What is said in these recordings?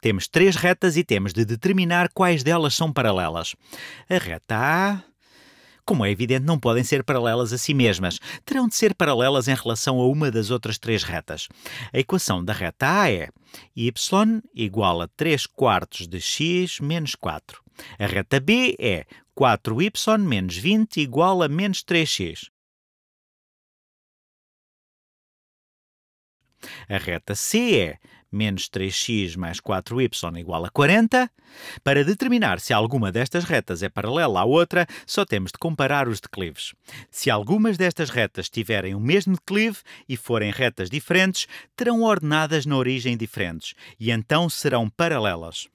Temos três retas e temos de determinar quais delas são paralelas. A reta A, como é evidente, não podem ser paralelas a si mesmas. Terão de ser paralelas em relação a uma das outras três retas. A equação da reta A é y igual a 3/4 de x menos 4. A reta B é 4y menos 20 igual a menos 3x. A reta C é menos 3x mais 4y igual a 40. Para determinar se alguma destas retas é paralela à outra, só temos de comparar os declives. Se algumas destas retas tiverem o mesmo declive e forem retas diferentes, terão ordenadas na origem diferentes e então serão paralelas.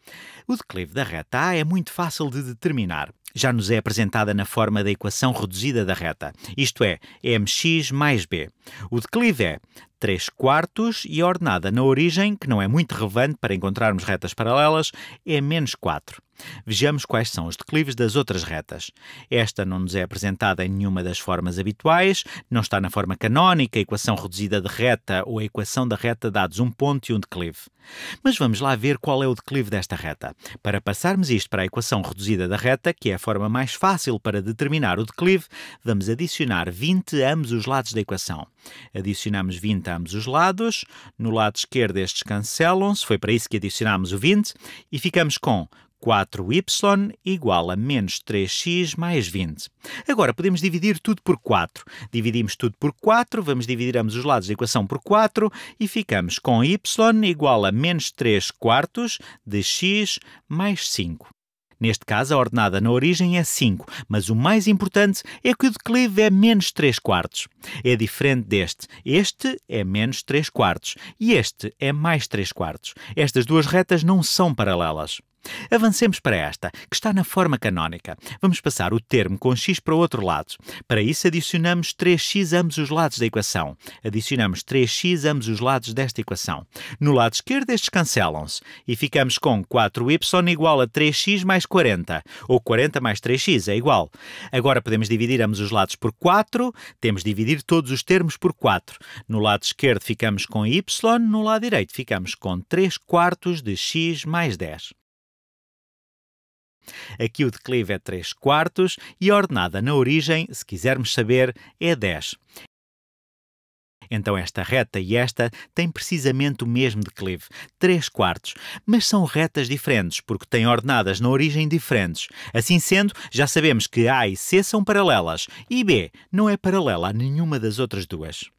O declive da reta A é muito fácil de determinar. Já nos é apresentada na forma da equação reduzida da reta, isto é, mx mais b. O declive é 3/4 e a ordenada na origem, que não é muito relevante para encontrarmos retas paralelas, é menos 4. Vejamos quais são os declives das outras retas. Esta não nos é apresentada em nenhuma das formas habituais, não está na forma canónica, a equação reduzida de reta ou a equação da reta dados um ponto e um declive. Mas vamos lá ver qual é o declive desta reta. Para passarmos isto para a equação reduzida da reta, que é a forma mais fácil para determinar o declive, vamos adicionar 20 a ambos os lados da equação. Adicionamos 20 a ambos os lados, no lado esquerdo estes cancelam-se, foi para isso que adicionámos o 20, e ficamos com 4y igual a menos 3x mais 20. Agora podemos dividir tudo por 4. Dividimos tudo por 4, vamos dividir ambos os lados da equação por 4 e ficamos com y igual a menos 3/4 de x mais 5. Neste caso, a ordenada na origem é 5, mas o mais importante é que o declive é menos 3/4. É diferente deste. Este é menos 3/4 e este é mais 3/4. Estas duas retas não são paralelas. Avancemos para esta, que está na forma canónica. Vamos passar o termo com x para o outro lado. Para isso, adicionamos 3x a ambos os lados da equação. Adicionamos 3x a ambos os lados desta equação. No lado esquerdo, estes cancelam-se. E ficamos com 4y igual a 3x mais 40. Ou 40 mais 3x é igual. Agora podemos dividir ambos os lados por 4. Temos de dividir todos os termos por 4. No lado esquerdo, ficamos com y. No lado direito, ficamos com 3/4 de x mais 10. Aqui o declive é 3/4 e a ordenada na origem, se quisermos saber, é 10. Então esta reta e esta têm precisamente o mesmo declive, 3/4, mas são retas diferentes, porque têm ordenadas na origem diferentes. Assim sendo, já sabemos que A e C são paralelas e B não é paralela a nenhuma das outras duas.